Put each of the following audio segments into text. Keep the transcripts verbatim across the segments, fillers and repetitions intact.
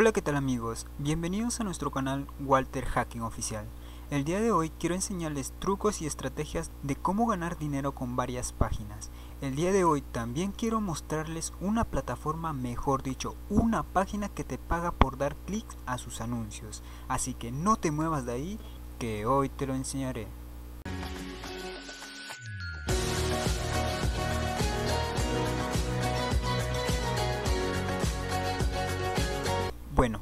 Hola, ¿qué tal amigos? Bienvenidos a nuestro canal Walter Hacking Oficial. El día de hoy quiero enseñarles trucos y estrategias de cómo ganar dinero con varias páginas. El día de hoy también quiero mostrarles una plataforma, mejor dicho, una página que te paga por dar clics a sus anuncios. Así que no te muevas de ahí, que hoy te lo enseñaré. Bueno,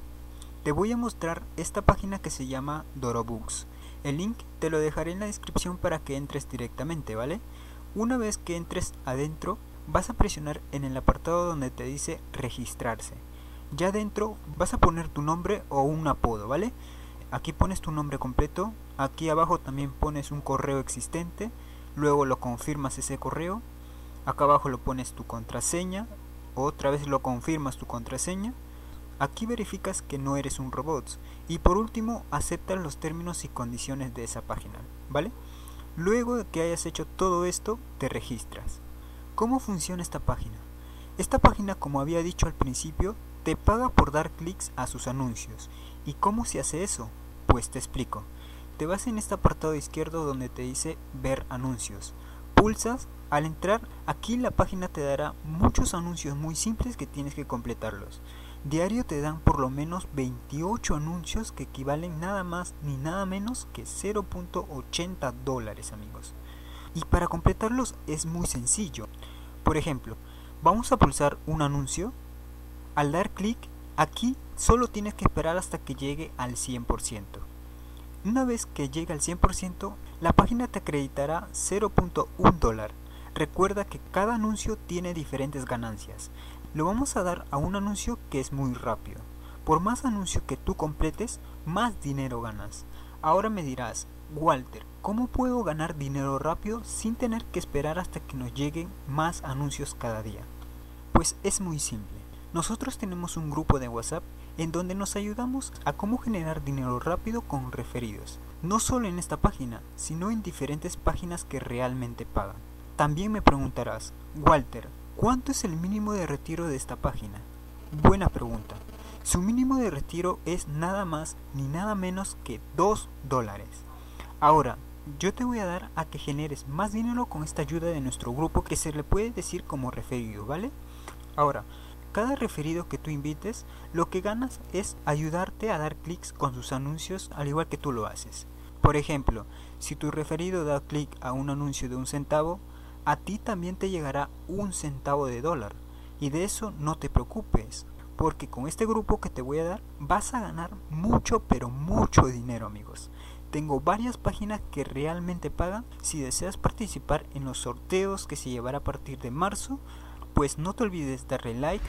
te voy a mostrar esta página que se llama Dorobux. El link te lo dejaré en la descripción para que entres directamente, ¿vale? Una vez que entres adentro, vas a presionar en el apartado donde te dice registrarse. Ya adentro vas a poner tu nombre o un apodo, ¿vale? Aquí pones tu nombre completo, aquí abajo también pones un correo existente, luego lo confirmas ese correo, acá abajo lo pones tu contraseña, otra vez lo confirmas tu contraseña. Aquí verificas que no eres un robot y por último aceptas los términos y condiciones de esa página, ¿vale? Luego de que hayas hecho todo esto, te registras. ¿Cómo funciona esta página? Esta página, como había dicho al principio, te paga por dar clics a sus anuncios. ¿Y cómo se hace eso? Pues te explico. Te vas en este apartado izquierdo donde te dice ver anuncios. Pulsas, al entrar aquí la página te dará muchos anuncios muy simples que tienes que completarlos. Diario te dan por lo menos veintiocho anuncios que equivalen nada más ni nada menos que cero punto ochenta dólares, amigos. Y para completarlos es muy sencillo. Por ejemplo, vamos a pulsar un anuncio. Al dar clic, aquí solo tienes que esperar hasta que llegue al cien por ciento. Una vez que llegue al cien por ciento, la página te acreditará cero punto un dólar. Recuerda que cada anuncio tiene diferentes ganancias. Lo vamos a dar a un anuncio que es muy rápido. Por más anuncio que tú completes, más dinero ganas. Ahora me dirás, Walter, ¿cómo puedo ganar dinero rápido sin tener que esperar hasta que nos lleguen más anuncios cada día? Pues es muy simple. Nosotros tenemos un grupo de WhatsApp en donde nos ayudamos a cómo generar dinero rápido con referidos. No solo en esta página, sino en diferentes páginas que realmente pagan. También me preguntarás, Walter, ¿cuánto es el mínimo de retiro de esta página? Buena pregunta. Su mínimo de retiro es nada más ni nada menos que dos dólares. Ahora, yo te voy a dar a que generes más dinero con esta ayuda de nuestro grupo que se le puede decir como referido, ¿vale? Ahora, cada referido que tú invites, lo que ganas es ayudarte a dar clics con sus anuncios al igual que tú lo haces. Por ejemplo, si tu referido da clic a un anuncio de un centavo, a ti también te llegará un centavo de dólar, y de eso no te preocupes, porque con este grupo que te voy a dar vas a ganar mucho pero mucho dinero, amigos. Tengo varias páginas que realmente pagan. Si deseas participar en los sorteos que se llevará a partir de marzo, pues no te olvides darle like,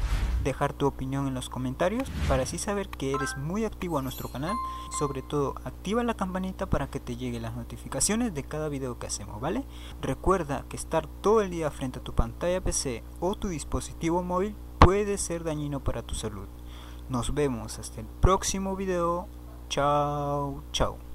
dejar tu opinión en los comentarios para así saber que eres muy activo a nuestro canal. Sobre todo, activa la campanita para que te lleguen las notificaciones de cada video que hacemos, ¿vale? Recuerda que estar todo el día frente a tu pantalla P C o tu dispositivo móvil puede ser dañino para tu salud. Nos vemos hasta el próximo video. Chao, chao.